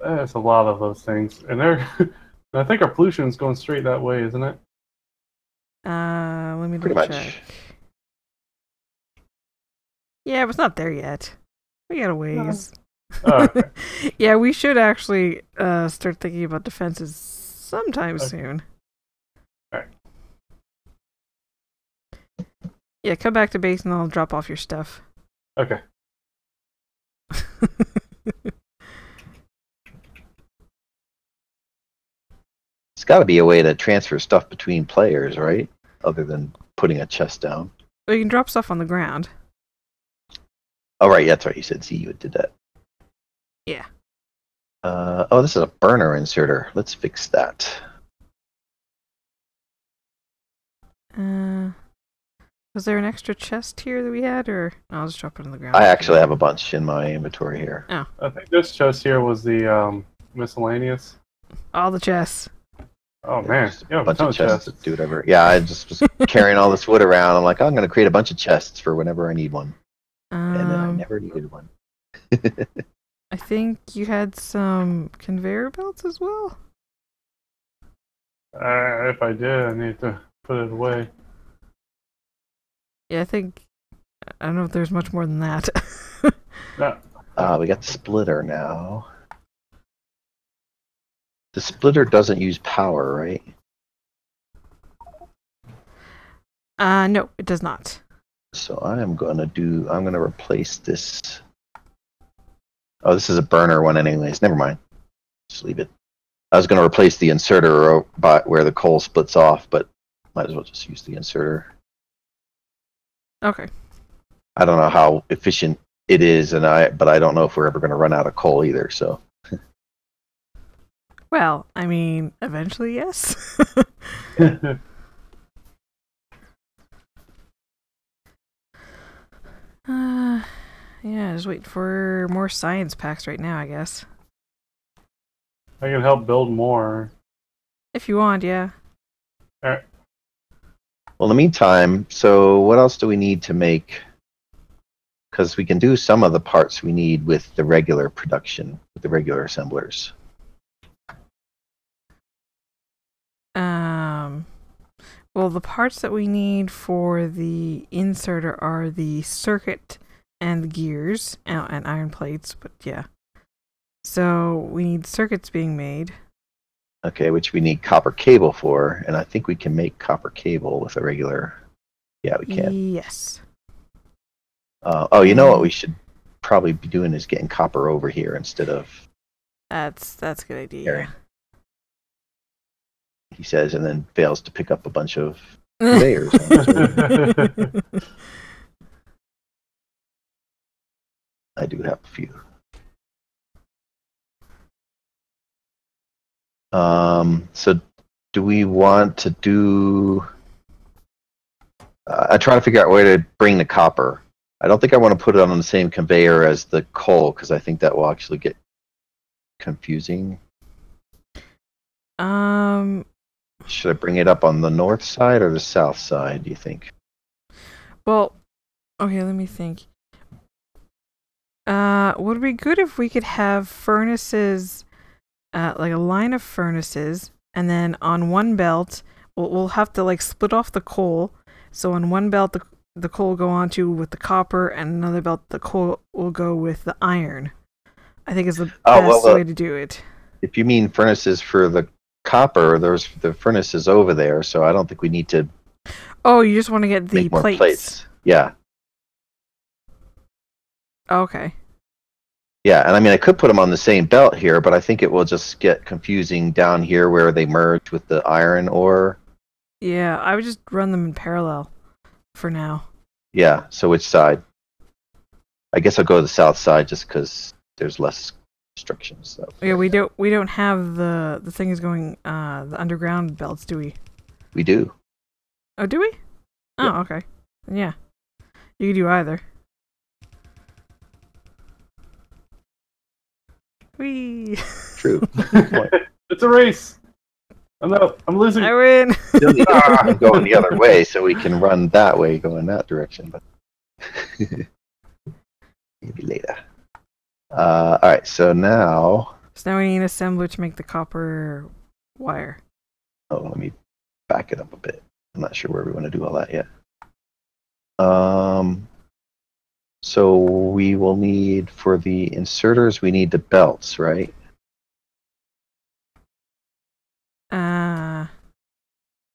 There's a lot of those things, and they're. I think our pollution's going straight that way, isn't it? Let me check. Pretty much. Yeah, but it's not there yet. We got a ways. No. Oh, okay. Yeah, we should actually start thinking about defenses sometime soon. All right. Yeah, come back to base and I'll drop off your stuff. Okay. It's got to be a way to transfer stuff between players, right? Other than putting a chest down. Well, you can drop stuff on the ground. Oh, right, that's right. You said Z, you did that. Yeah. Oh, this is a burner inserter. Let's fix that. Was there an extra chest here that we had, or no, I'll just drop it on the ground? I actually have a bunch in my inventory here. Oh. I think this chest here was the miscellaneous. All the chests. Oh man, yeah, a bunch of chests. Do whatever. Yeah, I just was carrying all this wood around. I'm like, oh, I'm going to create a bunch of chests for whenever I need one. And then I never needed one. I think you had some conveyor belts as well? If I did, I need to put it away. Yeah, I think... I don't know if there's much more than that. No. We got the splitter now. The splitter doesn't use power, right? No, it does not. So I'm going to replace this. Oh, this is a burner one anyways. Never mind. Just leave it. I was going to replace the inserter where the coal splits off, but might as well just use the inserter. Okay. I don't know how efficient it is, and but I don't know if we're ever going to run out of coal either, so. Well, I mean, eventually, yes. Yeah, just wait for more science packs right now, I guess. I can help build more. If you want, yeah. Alright. Well, in the meantime, so what else do we need to make? Because we can do some of the parts we need with the regular production, with the regular assemblers. Well, the parts that we need for the inserter are the circuit and the gears and iron plates, but yeah. So we need circuits being made. Okay, which we need copper cable for, and I think we can make copper cable with a regular... Yeah, we can. Yes. Oh, you know what we should probably be doing is getting copper over here instead of... That's a good idea. Here. He says, and then fails to pick up a bunch of layers. I do have a few. So do we want to do... I try to figure out where to bring the copper. I don't think I want to put it on the same conveyor as the coal, because I think that will actually get confusing. Should I bring it up on the north side or the south side, do you think? Well, okay, let me think. Would it be good if we could have furnaces, like a line of furnaces, and then on one belt, we'll have to like split off the coal. So on one belt, the coal will go onto with the copper, and another belt, the coal will go with the iron. I think is the best way to do it. If you mean furnaces for the copper, there's the furnaces over there, so I don't think we need to. Oh, you just want to get the plates. Yeah. Okay. Yeah, and I mean, I could put them on the same belt here, but I think it will just get confusing down here where they merge with the iron ore. Yeah, I would just run them in parallel for now. Yeah, so which side? I guess I'll go to the south side just because there's less restrictions. Yeah, we don't have the thing is going the underground belts, do we? We do. Oh, do we? Oh, yeah. Okay. Yeah, you can do either. Whee! True. It's a race. I'm losing. I win. I'm going the other way, so we can run that way, go in that direction. But maybe later. All right. So now So now we need an assembler to make the copper wire. Oh, let me back it up a bit. I'm not sure where we want to do all that yet. So we will need, for the inserters, we need the belts, right?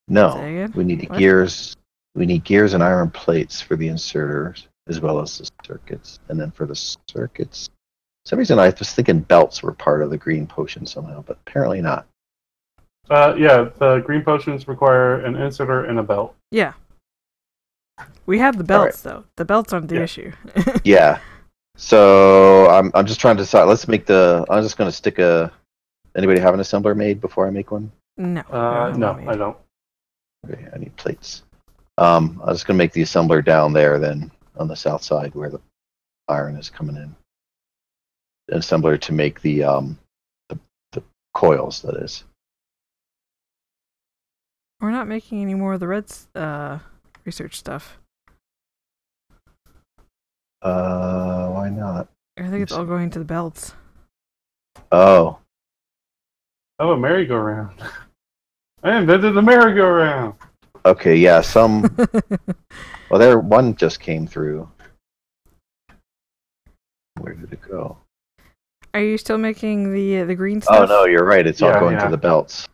No, we need the gears. We need gears and iron plates for the inserters, as well as the circuits. And then for the circuits, for some reason I was thinking belts were part of the green potion somehow, but apparently not. Yeah, the green potions require an inserter and a belt. Yeah. We have the belts, though. The belts aren't the issue. Yeah. So I'm just trying to decide. Let's make the... I'm just going to stick a... Anybody have an assembler made before I make one? No. No, I don't. Okay, I need plates. I was going to make the assembler down there, then, on the south side where the iron is coming in. An assembler to make the coils, that is. We're not making any more of the red research stuff. Why not? I think it's all going to the belts. Oh. Oh, a merry-go-round. I invented the merry-go-round. Okay, yeah, some... well, there, one just came through. Where did it go? Are you still making the green stuff? Oh, no, you're right. It's all going to the belts.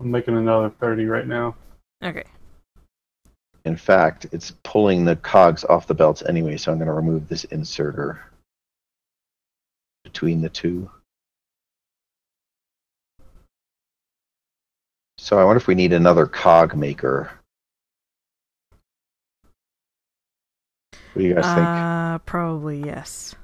I'm making another 30 right now. Okay. In fact, it's pulling the cogs off the belts anyway, so I'm going to remove this inserter between the two. So I wonder if we need another cog maker. What do you guys think? Probably, yes.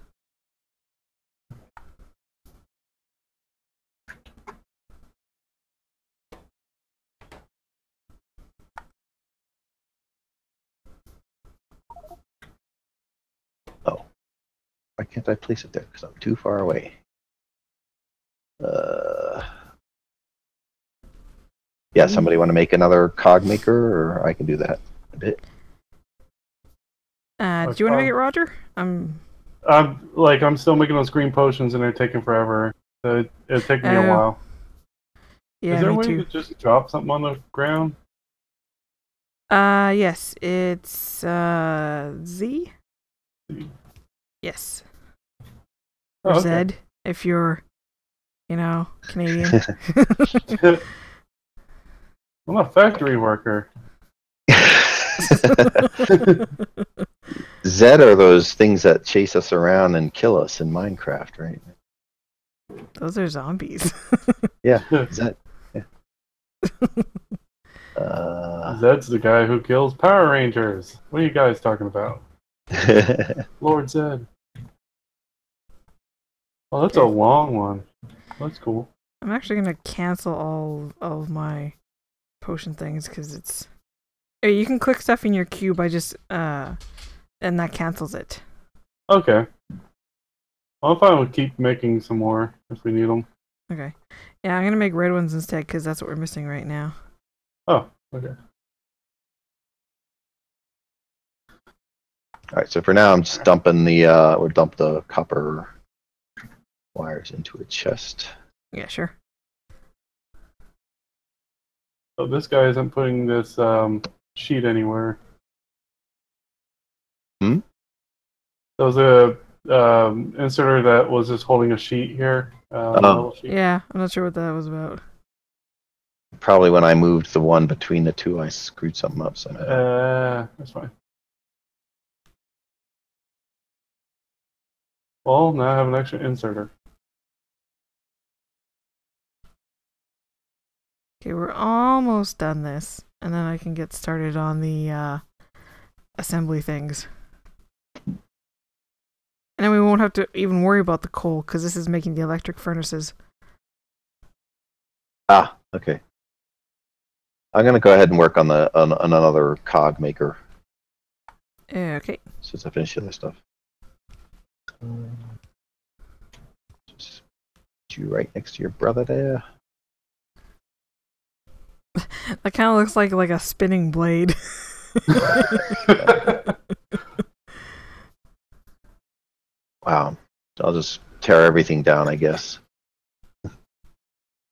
Oh. Why can't I place it there? Because I'm too far away. Yeah, somebody want to make another cog maker, or I can do that a bit. Do you want to make it, Roger? I'm still making those green potions, and they're taking forever. So it'll take me a while. Yeah, is there a way to just drop something on the ground? Yes, it's Z. Yes. Or Zed, if you're, you know, Canadian. I'm a factory worker. Zed are those things that chase us around and kill us in Minecraft, right? Those are zombies. Yeah, Zed. Yeah. Zed's the guy who kills Power Rangers. What are you guys talking about? Lord Zed. Oh, that's a long one. That's cool. I'm actually going to cancel all of my potion things, because it's... You can click stuff in your queue by just... and that cancels it. Okay. I'll probably keep making some more if we need them. Okay. Yeah, I'm going to make red ones instead, because that's what we're missing right now. Oh, okay. Alright, so for now I'm just dumping the... we'll dump the copper wires into a chest. Yeah, sure. So this guy isn't putting this sheet anywhere. Hmm? There was a inserter that was just holding a sheet here. Oh. Sheet. Yeah, I'm not sure what that was about. Probably when I moved the one between the two, I screwed something up. So that's fine. Well, now I have an extra inserter. Okay, we're almost done this, and then I can get started on the assembly things. And then we won't have to even worry about the coal, because this is making the electric furnaces. Ah, okay. I'm going to go ahead and work on on another cog maker. Okay. Since I finished the other stuff. Just you right next to your brother there. That kind of looks like a spinning blade. Wow. So I'll just tear everything down, I guess.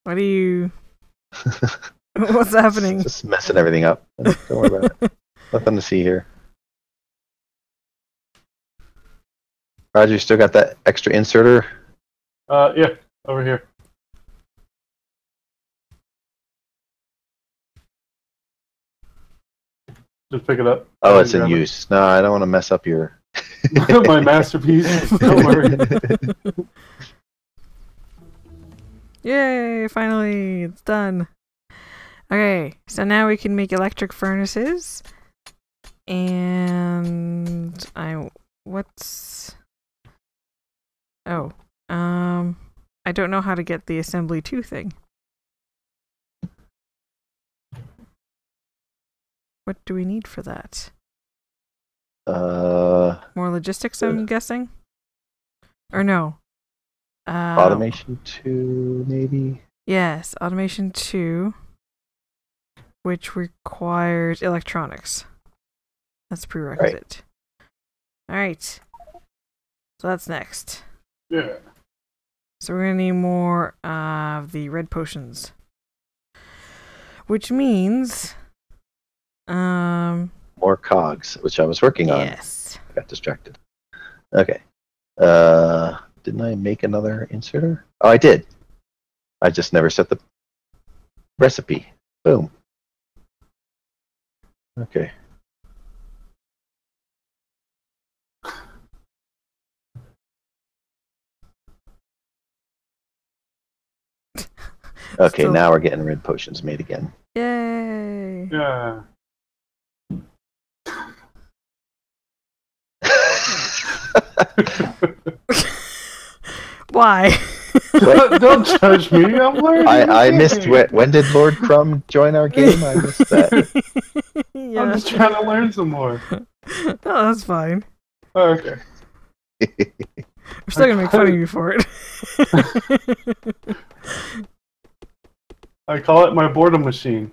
What are you... What's happening? Just messing everything up. Don't worry about it. Nothing to see here. Roger, you still got that extra inserter? Yeah, over here. Just pick it up. Oh, it's in use. No, I don't want to mess up your... My masterpiece. Don't worry. Yay, finally, it's done. Okay, so now we can make electric furnaces. And I don't know how to get the assembly 2 thing. What do we need for that? More logistics, I'm guessing? Or no? Automation 2, maybe? Yes, Automation 2, which requires electronics. That's prerequisite. Right. Alright. So that's next. Yeah. So we're going to need more of the red potions. Which means... more cogs, which I was working on. Yes. I got distracted. Okay. Didn't I make another inserter? Oh, I did. I just never set the recipe. Boom. Okay. Okay, still... now we're getting red potions made again. Yay! Yeah. Why? Don't judge me. I'm learning. I missed when did Lord Crumb join our game? I missed that. Yeah. I'm just trying to learn some more. No, that's fine. Oh, okay. We're still gonna make fun of you for it. I call it my boredom machine.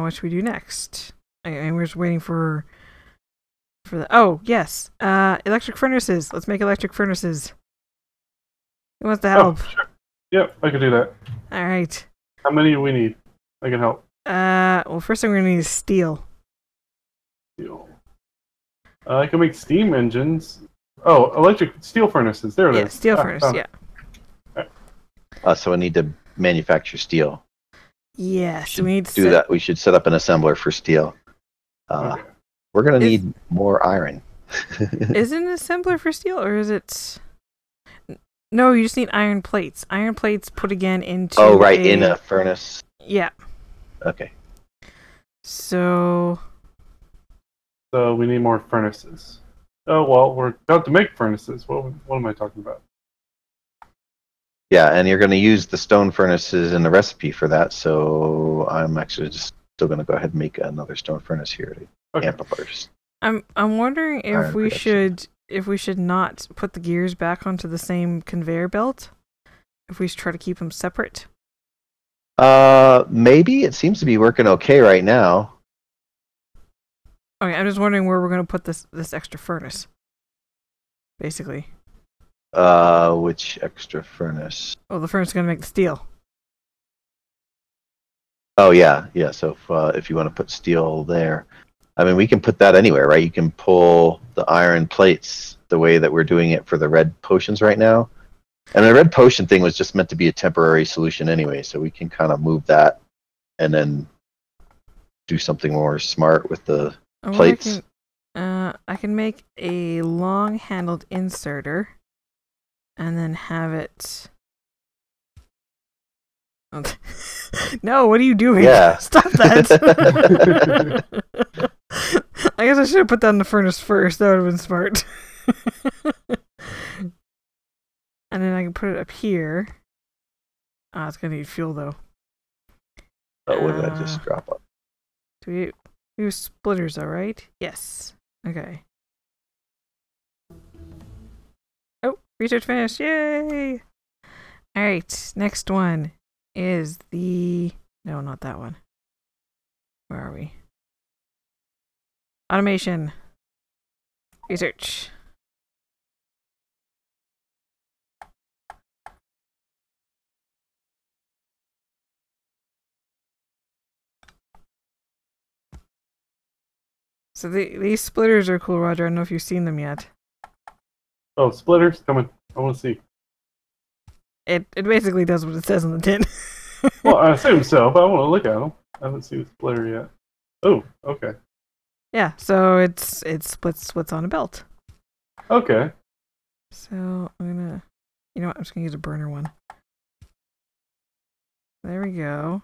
What should we do next? And we're just waiting for the... Oh, yes. Electric furnaces. Let's make electric furnaces. Who wants to help? Oh, sure. Yep, I can do that. All right. How many do we need? I can help. Well, first thing we're going to need is steel. Steel. I can make steam engines. Oh, electric steel furnaces. There it is. Steel furnace, yeah. So we need to manufacture steel. Yes, we need to do that. We should set up an assembler for steel. Okay. We're going to need more iron. Is it an assembler for steel, or is it? No, you just need iron plates. Iron plates put again into. Oh, right, in a furnace. Yeah. Okay. So we need more furnaces. Oh well, we're about to make furnaces. What am I talking about? Yeah, and you're going to use the stone furnaces in the recipe for that, so I'm actually just still going to go ahead and make another stone furnace here to amp up our. I'm wondering if we should not put the gears back onto the same conveyor belt, if we should try to keep them separate. Maybe it seems to be working okay right now. Okay, I'm just wondering where we're going to put this extra furnace, basically. Which extra furnace? Oh, the furnace is going to make the steel. Oh, yeah, yeah. So if you want to put steel there, I mean, we can put that anywhere, right? You can pull the iron plates the way that we're doing it for the red potions right now. And the red potion thing was just meant to be a temporary solution anyway, so we can kind of move that and then do something more smart with the plates. I can make a long-handled inserter. And then have it. Okay. No, what are you doing? Yeah. Stop that! I guess I should have put that in the furnace first. That would have been smart. And then I can put it up here. Ah, oh, it's gonna need fuel though. Oh, what did I just drop up? Do we use splitters? All right. Yes. Okay. Research finished. Yay! Alright, next one is the... No, not that one. Where are we? Automation. Research. So these splitters are cool, Roger. I don't know if you've seen them yet. Oh, splitters? Coming. I want to see. It basically does what it says on the tin. Well, I assume so, but I want to look at them. I haven't seen the splitter yet. Oh, okay. Yeah, so it splits what's on a belt. Okay. So I'm gonna, you know what? I'm just gonna use a burner one. There we go.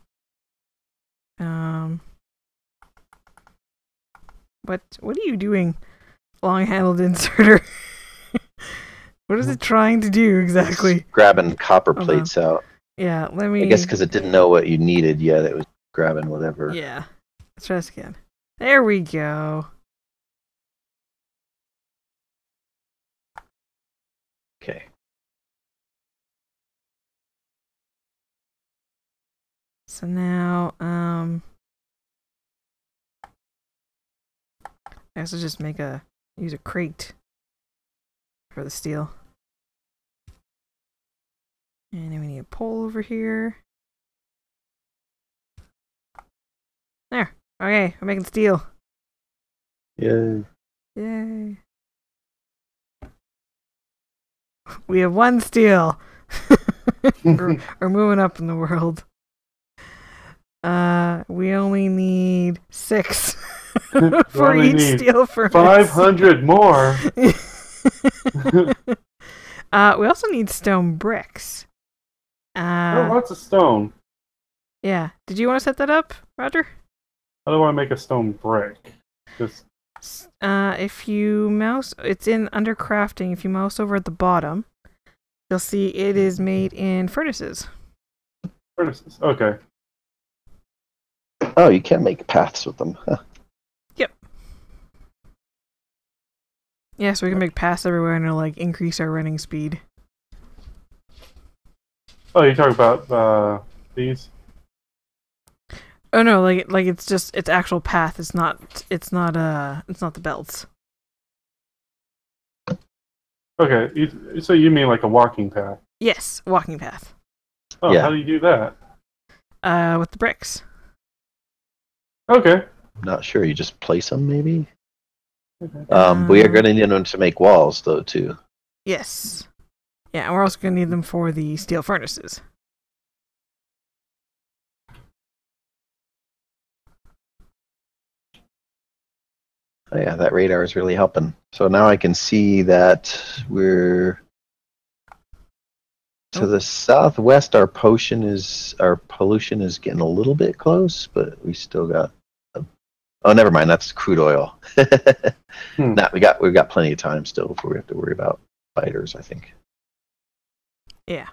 What are you doing, long-handled inserter? What is it trying to do exactly? It's grabbing copper plates out. Yeah, let me... I guess because it didn't know what you needed yet, it was grabbing whatever. Yeah. Let's try this again. There we go. Okay. So now, I guess I'll just make a use a crate for the steel. And then we need a pole over here. There. Okay, we're making steel. Yay. Yay. We have one steel. We're moving up in the world. We only need 6. For each steel furnace. 500 more. We also need stone bricks. Oh, lots of stone. Yeah. Did you want to set that up, Roger? I don't want to make a stone brick. Just if you mouse, it's in under crafting. If you mouse over at the bottom, you'll see it is made in furnaces. Furnaces. Okay. Oh, you can make paths with them. Huh. Yeah, so we can make paths everywhere and it'll, like, increase our running speed. Oh, you're talking about, these? Oh, no, like, it's just, it's actual path, it's not the belts. Okay, so you mean, like, a walking path? Yes, walking path. Oh, yeah. How do you do that? With the bricks. Okay. Not sure, you just place them, maybe? We are going to need them to make walls, though, too. Yes. Yeah, and we're also going to need them for the steel furnaces. Oh, yeah, that radar is really helping. So now I can see that we're... To the southwest, our pollution is getting a little bit close, but we still got... Oh, never mind. That's crude oil. Nah, we've got plenty of time still before we have to worry about fighters, I think. Yeah.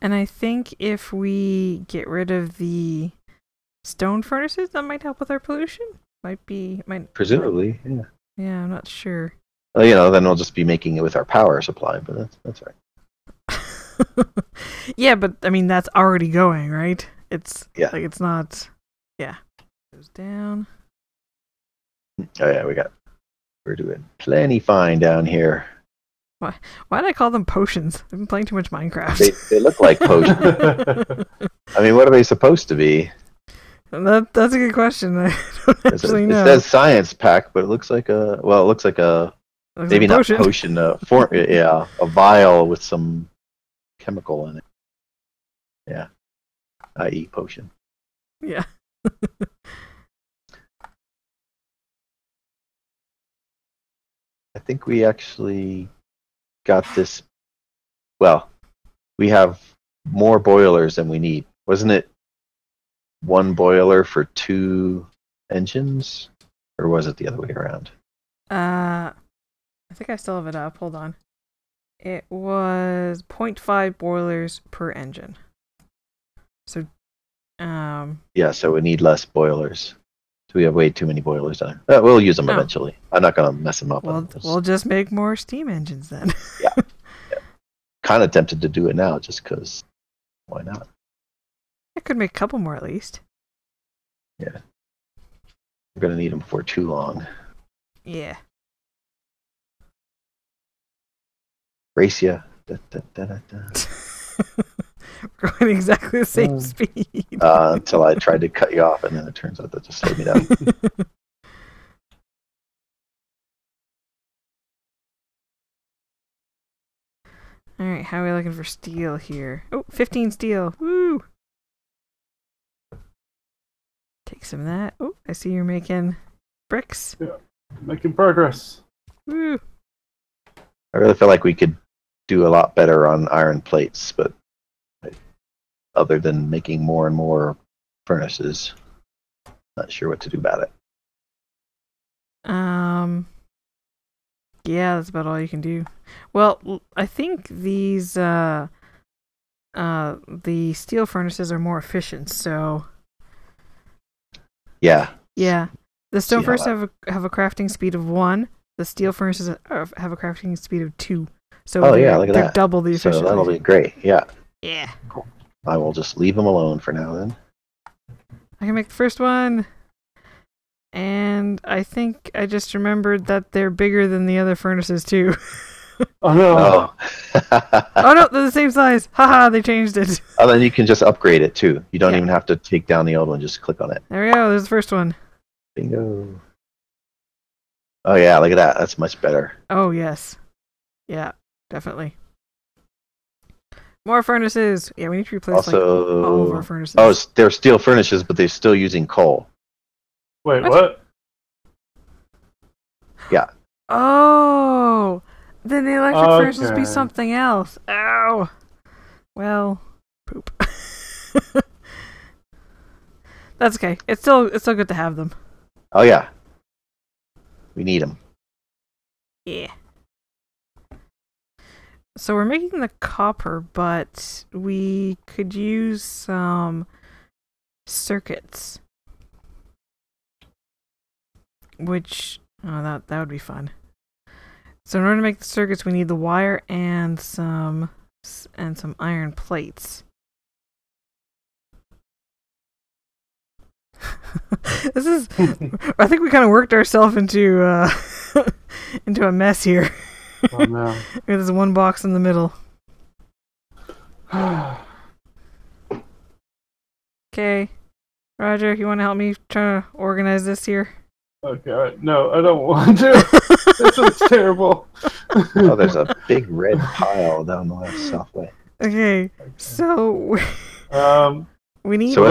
And I think if we get rid of the stone furnaces, that might help with our pollution. Might presumably, yeah. Yeah, I'm not sure. Well, you know, then we'll just be making it with our power supply, but that's all right. Yeah, but I mean that's already going, right? It's like it's not. Yeah, goes down. Oh yeah, we're doing plenty fine down here. Why did I call them potions? I've been playing too much Minecraft. They look like potions. I mean, what are they supposed to be? That's a good question. I don't actually know. It says science pack, but it looks like a maybe not potion. Yeah, a vial with some chemical in it. Yeah. I.e. potion. Yeah. I think we actually got this. Well, we have more boilers than we need. Wasn't it 1 boiler for 2 engines? Or was it the other way around? I think I still have it up. Hold on. It was 0.5 boilers per engine. So, yeah, so we need less boilers. So we have way too many boilers on. We'll use them eventually. I'm not going to mess them up. We'll just make more steam engines then. Yeah. Kind of tempted to do it now just because why not? I could make a couple more at least. Yeah. We're going to need them for too long. Yeah. Racia. Da, da, da, da, da. We're going exactly the same speed. Until I tried to cut you off, and then it turns out that just slowed me down. All right, how are we looking for steel here? Oh, 15 steel. Woo! Take some of that. Oh, I see you're making bricks. Yeah, making progress. Woo! I really feel like we could do a lot better on iron plates, but other than making more and more furnaces, not sure what to do about it. Yeah, that's about all you can do. Well, I think these the steel furnaces are more efficient, so yeah. Yeah. The stone furnaces have a crafting speed of 1. The steel furnaces have a crafting speed of 2. So they're double the efficiency. So that'll be great. Yeah. Yeah. Cool. I will just leave them alone for now then. I can make the first one. And I think I just remembered that they're bigger than the other furnaces too. Oh no! Oh. Oh no, they're the same size. Haha, they changed it. Oh, then you can just upgrade it too. You don't even have to take down the old one. Just click on it. There we go. There's the first one. Bingo. Oh yeah, look at that. That's much better. Oh yes. Yeah, definitely. More furnaces. Yeah, we need to replace also, like, all of our furnaces. Oh, they're steel furnaces, but they're still using coal. Wait, what? Yeah. Oh, then the electric furnaces be something else. Ow. Well, poop. That's okay. It's still good to have them. Oh yeah. We need them. Yeah. So we're making the copper, but we could use some circuits. Which, oh, that would be fun. So in order to make the circuits, we need the wire and some iron plates. This is, I think we kind of worked ourselves into a mess here. Oh no! There's one box in the middle. Okay, Roger, you want to help me try to organize this here? Okay, all right. No, I don't want to. This looks terrible. Oh, there's a big red pile down the left southway. Okay, so we need. So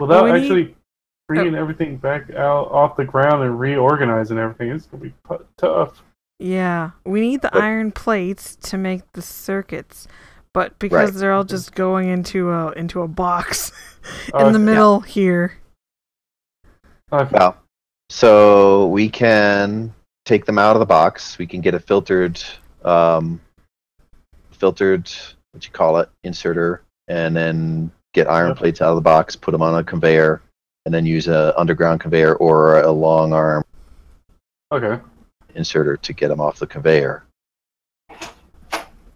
without actually bringing everything back out off the ground and reorganizing everything, it's gonna be tough. Yeah, we need the iron plates to make the circuits, but because they're all just going into a box in the middle here. Okay. Well, so we can take them out of the box. We can get a filtered, what you call it, inserter, and then get iron plates out of the box, put them on a conveyor, and then use a underground conveyor or a long arm inserter to get them off the conveyor.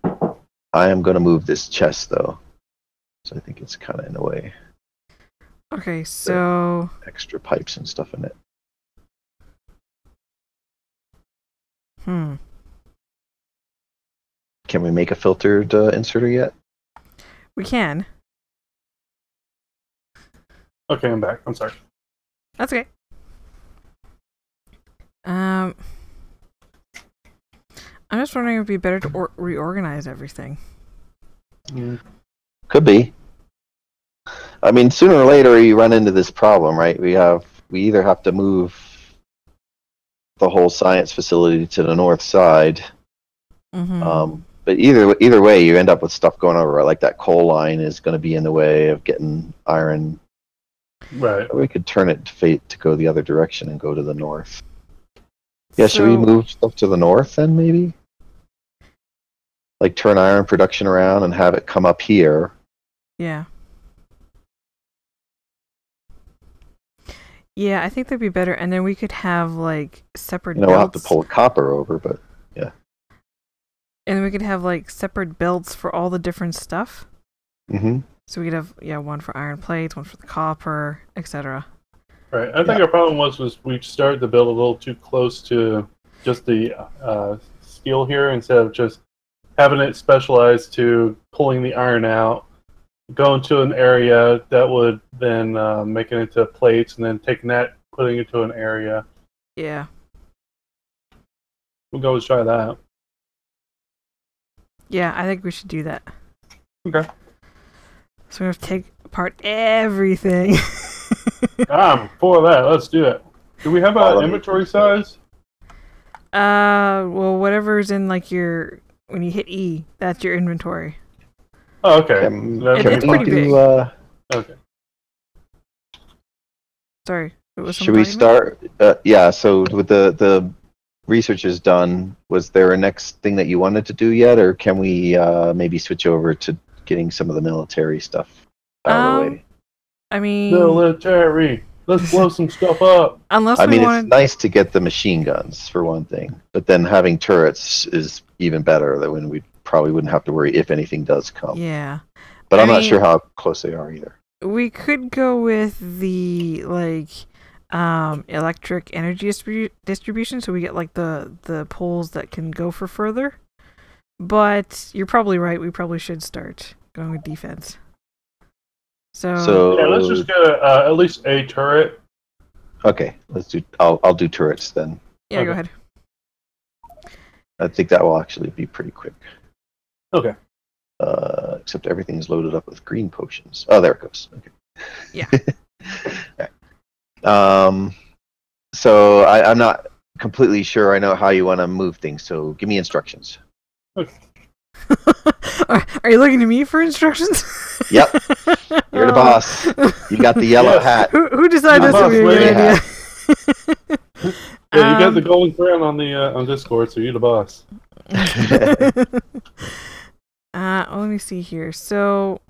I am going to move this chest, though, so I think it's kind of in the way. Okay, so extra pipes and stuff in it. Can we make a filtered inserter yet? We can. Okay, I'm back. I'm sorry. That's okay. I'm just wondering if it'd be better to reorganize everything. Could be. I mean, sooner or later you run into this problem, right? We either have to move the whole science facility to the north side, but either way you end up with stuff going over. Like that coal line is going to be in the way of getting iron. Right. Or we could turn it to go the other direction and go to the north. Yeah, so, should we move stuff to the north then, maybe? Like turn iron production around and have it come up here. Yeah. Yeah, I think that'd be better, and then we could have like separate. We'll have to pull copper over, but yeah. And then we could have like separate belts for all the different stuff. So we could have, yeah, one for iron plates, one for the copper, etc. Right. I think our problem was we started the build a little too close to just the steel here, instead of just having it specialized to pulling the iron out, going to an area that would then make it into plates, and then taking that, putting it to an area. Yeah. We'll go try that. Yeah, I think we should do that. Okay. So we have to take apart everything. I'm for that. Let's do it. Do we have an inventory size? Well, whatever's in like your when you hit E, that's your inventory. Oh, okay. It's pretty big. Okay. Sorry. Should we start? Yeah. So with the research is done, was there a next thing that you wanted to do yet, or can we maybe switch over to getting some of the military stuff out of the way? I mean, military. Let's blow some stuff up. Unless it's nice to get the machine guns for one thing, but then having turrets is even better. That when we probably wouldn't have to worry if anything does come. Yeah, but I'm not sure how close they are either. We could go with the electric energy distribution, so we get like the poles that can go for further. But you're probably right. We probably should start going with defense. So yeah, let's just get at least a turret. Okay, let's do. I'll do turrets then. Yeah, okay. Go ahead. I think that will actually be pretty quick. Okay. Except everything is loaded up with green potions. Oh, there it goes. Okay. Yeah. All right. So I'm not completely sure. I know how you want to move things. So give me instructions. Okay. Are you looking to me for instructions? Yep. You're the boss. You got the yellow hat. Who decided this would be a good idea? Yeah, you got the golden crown on Discord, so you're the boss. Let me see here. So,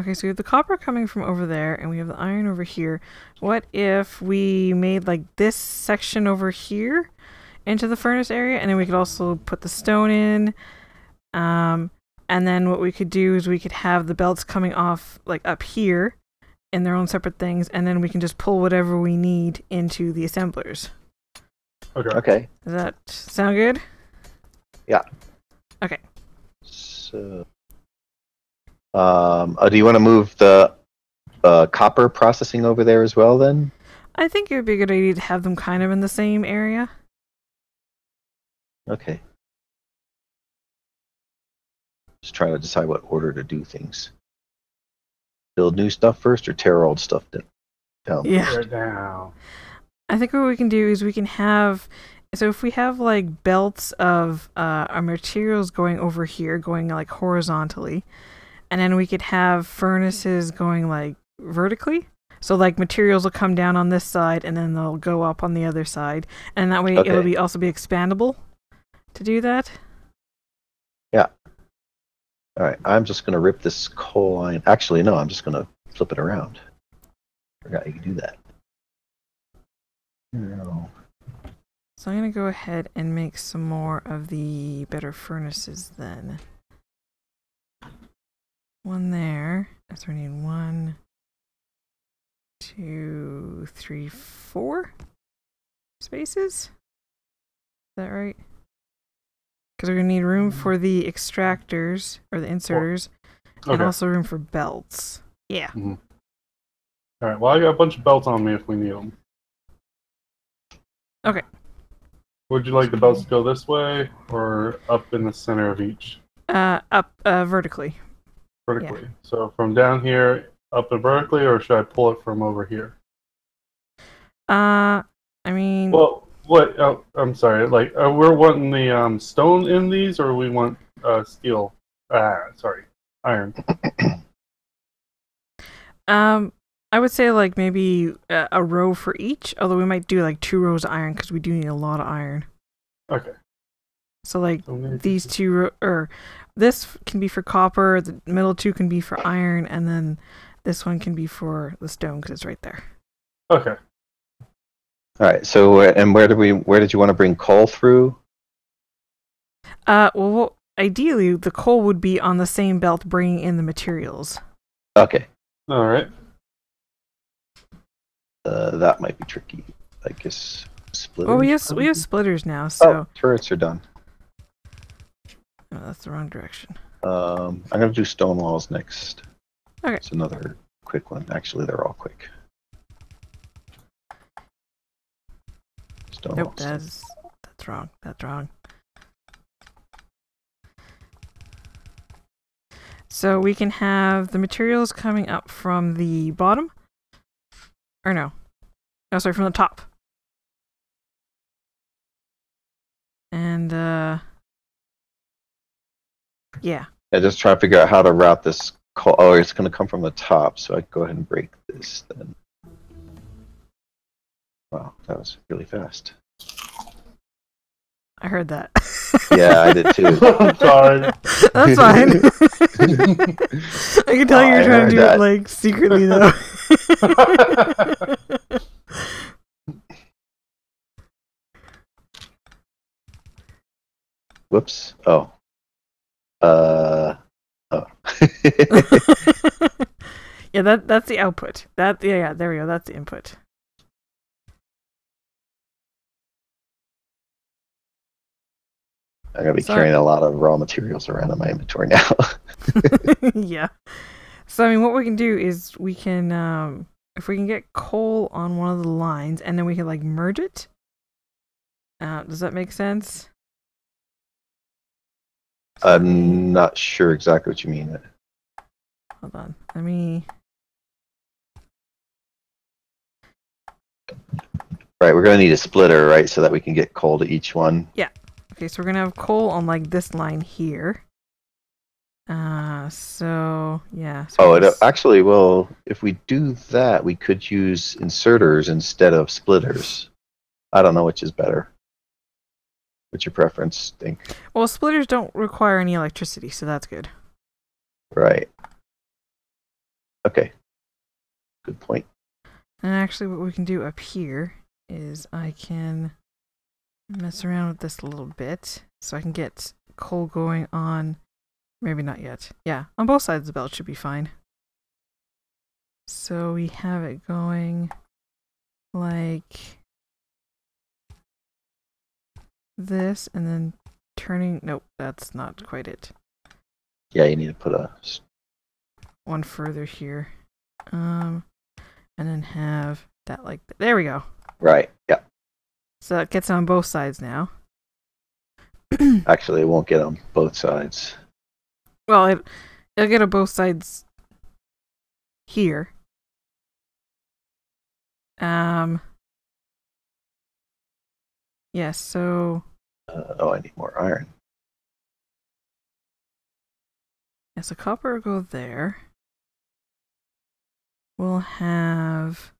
okay, so we have the copper coming from over there, and we have the iron over here. What if we made like this section over here into the furnace area, and then we could also put the stone in, and then what we could do is we could have the belts coming off like up here in their own separate things, and then we can just pull whatever we need into the assemblers. Okay. Does that sound good? Yeah. Okay. So, do you want to move the copper processing over there as well then? I think it would be a good idea to have them kind of in the same area. Okay. Just trying to decide what order to do things. Build new stuff first or tear old stuff down? Yeah. I think what we can do is we can have... So if we have like belts of our materials going over here, going like horizontally, and then we could have furnaces going like vertically. So like materials will come down on this side and then they'll go up on the other side. And that way it'll be also be expandable to do that. Yeah. All right, I'm just going to rip this coal line. Actually, no, I'm just going to flip it around. Forgot you could do that. No. So I'm going to go ahead and make some more of the better furnaces then. One there. So we need 1, 2, 3, 4 spaces. Is that right? Because we're going to need room for the extractors, or the inserters, and also room for belts. Yeah. Mm-hmm. Alright, well I got a bunch of belts on me if we need them. Okay. Would you like the belts to go this way, or up in the center of each? Up, vertically. Vertically. Yeah. So from down here, up and vertically, or should I pull it from over here? I mean... Well... What? Oh, I'm sorry. Like, we're wanting the stone in these, or we want steel? Iron. I would say like maybe a row for each. Although we might do like 2 rows of iron because we do need a lot of iron. Okay. So like these 2, this can be for copper. The middle 2 can be for iron, and then this one can be for the stone because it's right there. Okay. All right. So, and where did you want to bring coal through? Well, ideally, the coal would be on the same belt bringing in the materials. Okay. All right. That might be tricky. I guess splitters. Oh, we have splitters now, so... Oh, turrets are done. Oh, that's the wrong direction. I'm going to do stone walls next. Okay. It's another quick one. Actually, they're all quick. Stone walls. That's wrong. That's wrong. So we can have the materials coming up from the bottom. Or no. No, sorry, from the top. And, yeah. Yeah, just try to figure out how to route this call. Oh, it's going to come from the top, so I can go ahead and break this then. Wow, that was really fast. I heard that. Yeah, I did too. I'm sorry. That's fine. I can tell you're trying to do that. It like secretly though. Whoops. Oh. Oh. Yeah, that's the output. Yeah, there we go. That's the input. I'm going to be carrying a lot of raw materials around in my inventory now. Yeah. So, I mean, what we can do is we can, if we can get coal on one of the lines, and then we can, like, merge it. Does that make sense? I'm not sure exactly what you mean. Hold on. Let me... Right, we're going to need a splitter, right, so that we can get coal to each one? Yeah. Okay, so we're going to have coal on, like, this line here. So, yeah. So actually, well, if we do that, we could use inserters instead of splitters. I don't know which is better. What's your preference, think? Well, splitters don't require any electricity, so that's good. Right. Okay. Good point. And actually, what we can do up here is I can... mess around with this a little bit so I can get coal going on, maybe not yet. Yeah, on both sides of the belt should be fine. So we have it going like this and then turning. Nope, that's not quite it. Yeah, you need to put a one further here. And then have that like that. There we go. Right, yeah. So it gets on both sides now. Actually, it won't get on both sides. Well, it'll get on both sides here. Yeah, so... oh, I need more iron. Yeah, so copper will go there. We'll have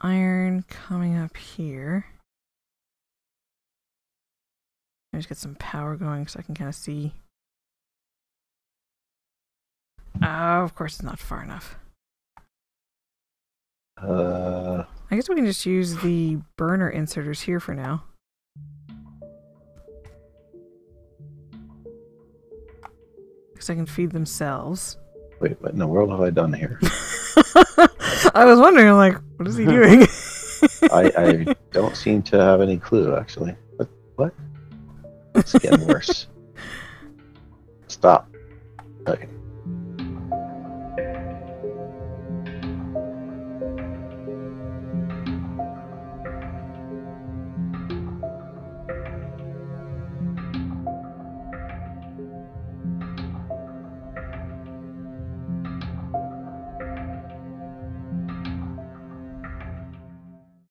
iron coming up here. I just get some power going so I can kind of see. Oh, of course it's not far enough. I guess we can just use the burner inserters here for now. Because I can feed themselves. Wait, what in the world have I done here? I was wondering, like, what is he doing? I don't seem to have any clue, actually. What? It's getting worse. Stop. Okay.